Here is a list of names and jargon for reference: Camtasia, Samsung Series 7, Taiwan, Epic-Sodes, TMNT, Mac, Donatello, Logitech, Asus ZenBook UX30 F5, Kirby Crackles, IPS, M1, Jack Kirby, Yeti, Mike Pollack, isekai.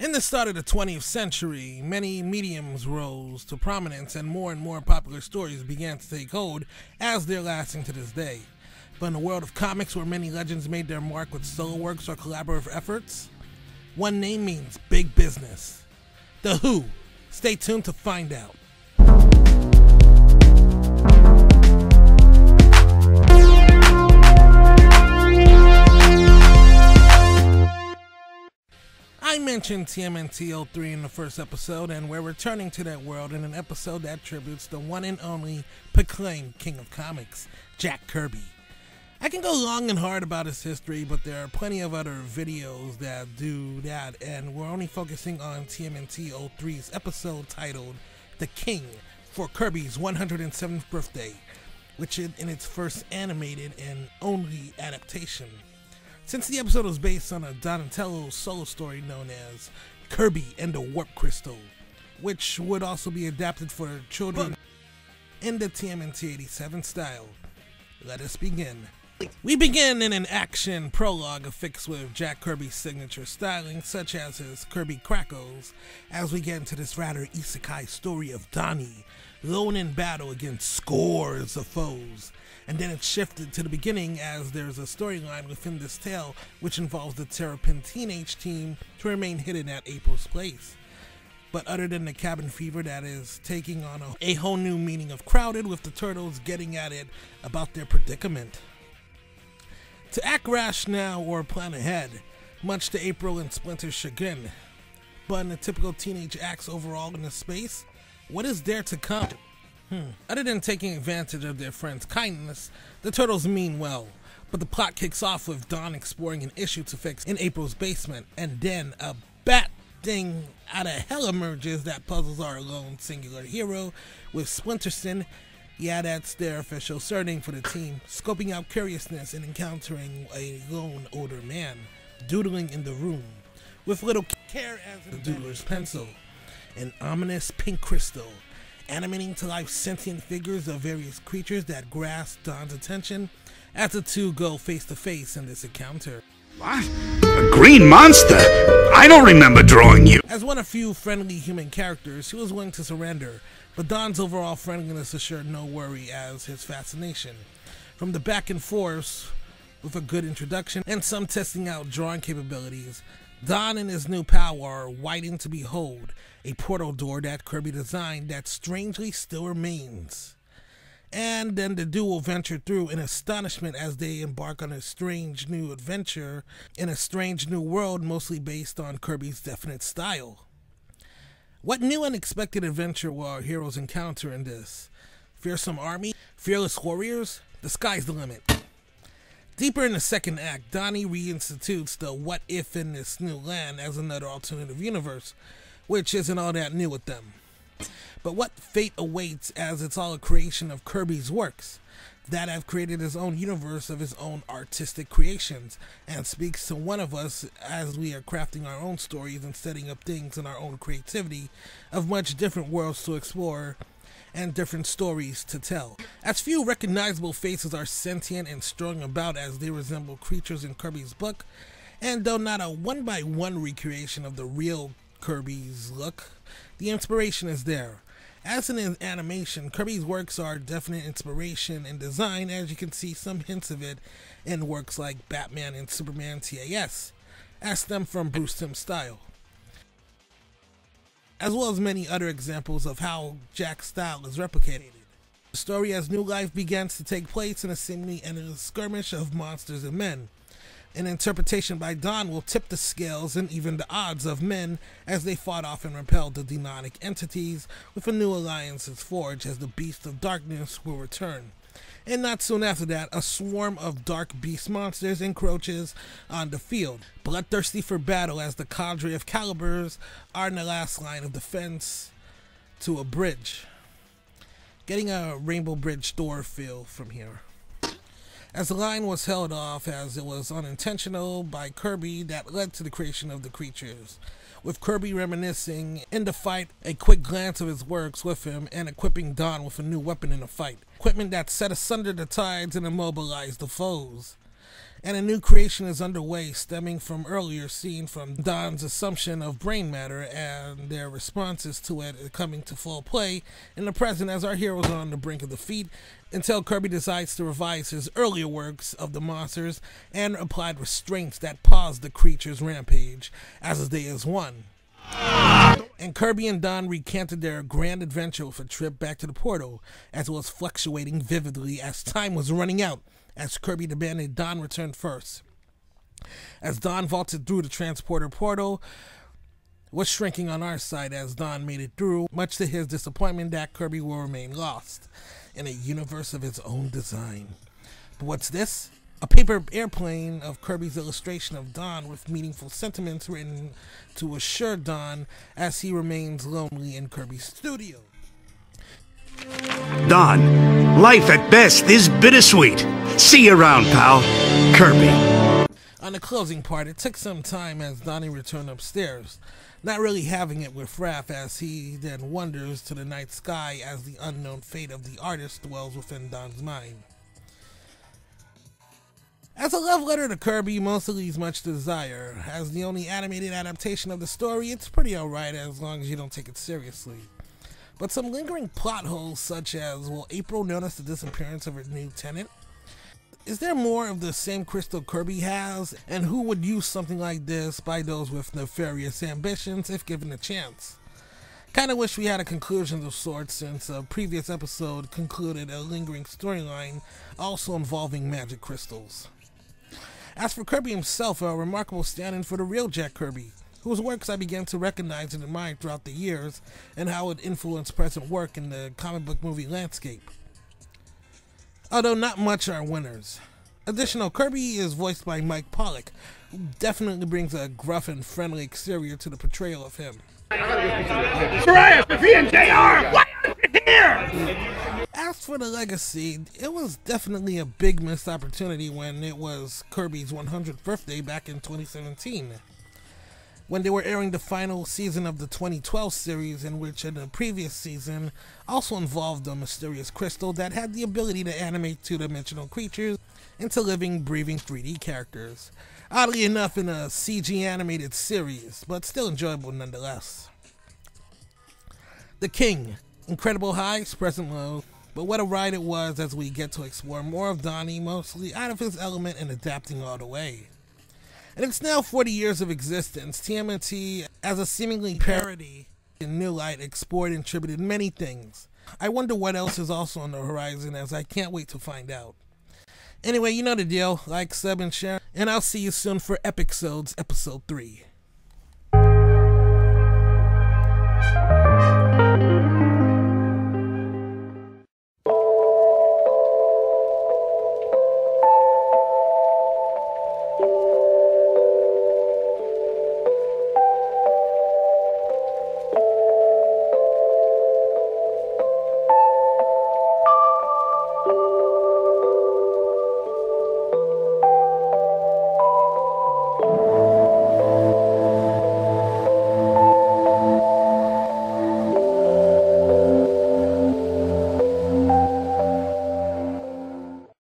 In the start of the 20th century, many mediums rose to prominence and more popular stories began to take hold, as they're lasting to this day. But in the world of comics, where many legends made their mark with solo works or collaborative efforts, one name means big business. The who? Stay tuned to find out. I mentioned TMNT 03 in the first episode, and we're returning to that world in an episode that tributes the one and only proclaimed king of comics, Jack Kirby. I can go long and hard about his history, but there are plenty of other videos that do that, and we're only focusing on TMNT 03's episode titled The King for Kirby's 107th Birthday, which is in its first animated and only adaptation. Since the episode was based on a Donatello solo story known as Kirby and the Warp Crystal, which would also be adapted for children in the TMNT 87 style. Let us begin. We begin in an action prologue affixed with Jack Kirby's signature styling, such as his Kirby Crackles, as we get into this rather isekai story of Donnie, lone in battle against scores of foes. And then it's shifted to the beginning, as there's a storyline within this tale which involves the Terrapin teenage team to remain hidden at April's place. But other than the cabin fever that is taking on a whole new meaning of crowded, with the turtles getting at it about their predicament. To act rash now or plan ahead, much to April and Splinter's chagrin. But in the typical teenage acts overall in the space, what is there to come? Other than taking advantage of their friend's kindness, the turtles mean well. But the plot kicks off with Don exploring an issue to fix in April's basement, and then a bat thing out of hell emerges that puzzles our lone singular hero with Splinterson. Yeah, that's their official surname for the team, scoping out curiousness and encountering a lone older man doodling in the room with little care as the doodler's pencil, an ominous pink crystal, animating to life sentient figures of various creatures that grasp Don's attention as the two go face to face in this encounter. What? A green monster? I don't remember drawing you. As one of few friendly human characters, he was willing to surrender, but Don's overall friendliness assured no worry as his fascination. From the back and forth, with a good introduction and some testing out drawing capabilities, Don and his new power are widened to behold, a portal door that Kirby designed that strangely still remains. And then the duo venture through in astonishment as they embark on a strange new adventure in a strange new world, mostly based on Kirby's definite style. What new unexpected adventure will our heroes encounter in this? Fearsome army? Fearless warriors? The sky's the limit. Deeper in the second act, Donnie reinstitutes the what if in this new land as another alternative universe, which isn't all that new with them. But what fate awaits, as it's all a creation of Kirby's works that have created his own universe of his own artistic creations, and speaks to one of us as we are crafting our own stories and setting up things in our own creativity of much different worlds to explore and different stories to tell. As few recognizable faces are sentient and strung about as they resemble creatures in Kirby's book, and though not a one-by-one recreation of the real Kirby's look, the inspiration is there. As in animation, Kirby's works are definite inspiration in design, as you can see some hints of it in works like Batman and Superman TAS, as stemmed from Bruce Timm's style, as well as many other examples of how Jack's style is replicated. The story as new life begins to take place in a seemingly endless skirmish of monsters and men. An interpretation by Don will tip the scales and even the odds of men as they fought off and repelled the demonic entities with a new alliance is forged as the beast of darkness will return. And not soon after that, a swarm of dark beast monsters encroaches on the field, bloodthirsty for battle as the cadre of calibers are in the last line of defense to a bridge. Getting a Rainbow Bridge door feel from here. As the line was held off as it was unintentional by Kirby that led to the creation of the creatures, with Kirby reminiscing in the fight a quick glance of his works with him and equipping Don with a new weapon in the fight, equipment that set asunder the tides and immobilized the foes. and a new creation is underway stemming from earlier seen from Don's assumption of brain matter and their responses to it coming to full play in the present as our heroes are on the brink of defeat until Kirby decides to revise his earlier works of the monsters and applied restraints that paused the creature's rampage as the day is won. And Kirby and Don recanted their grand adventure with a trip back to the portal, as it was fluctuating vividly as time was running out, as Kirby demanded Don return first. As Don vaulted through the transporter portal, was shrinking on our side as Don made it through, much to his disappointment that Kirby will remain lost in a universe of his own design. But what's this? A paper airplane of Kirby's illustration of Don with meaningful sentiments written to assure Don as he remains lonely in Kirby's studio. Don, life at best is bittersweet. See you around, pal. Kirby. On the closing part, it took some time as Donnie returned upstairs, not really having it with Raph as he then wanders to the night sky as the unknown fate of the artist dwells within Don's mind. As a love letter to Kirby, mostly leaves much to desire. As the only animated adaptation of the story, it's pretty alright as long as you don't take it seriously. But some lingering plot holes such as, will April notice the disappearance of her new tenant? Is there more of the same crystal Kirby has? And who would use something like this by those with nefarious ambitions if given a chance? Kinda wish we had a conclusion of sorts since a previous episode concluded a lingering storyline also involving magic crystals. As for Kirby himself, a remarkable stand-in for the real Jack Kirby, whose works I began to recognize and admire throughout the years, and how it influenced present work in the comic book movie landscape. Although not much are winners. Additional, Kirby is voiced by Mike Pollack, who definitely brings a gruff and friendly exterior to the portrayal of him. Soraya, Sophia, and JR, why aren't you here? As for the legacy, it was definitely a big missed opportunity when it was Kirby's 100th birthday back in 2017, when they were airing the final season of the 2012 series, in which in the previous season also involved a mysterious crystal that had the ability to animate two-dimensional creatures into living, breathing 3D characters. Oddly enough in a CG animated series, but still enjoyable nonetheless. The King. Incredible highs, present lows. But what a ride it was as we get to explore more of Donnie, mostly out of his element and adapting all the way. And it's now 40 years of existence. TMNT, as a seemingly parody in new light, explored and attributed many things. I wonder what else is also on the horizon, as I can't wait to find out. Anyway, you know the deal. Like, sub, and share. And I'll see you soon for Epic Sodes Episode 3.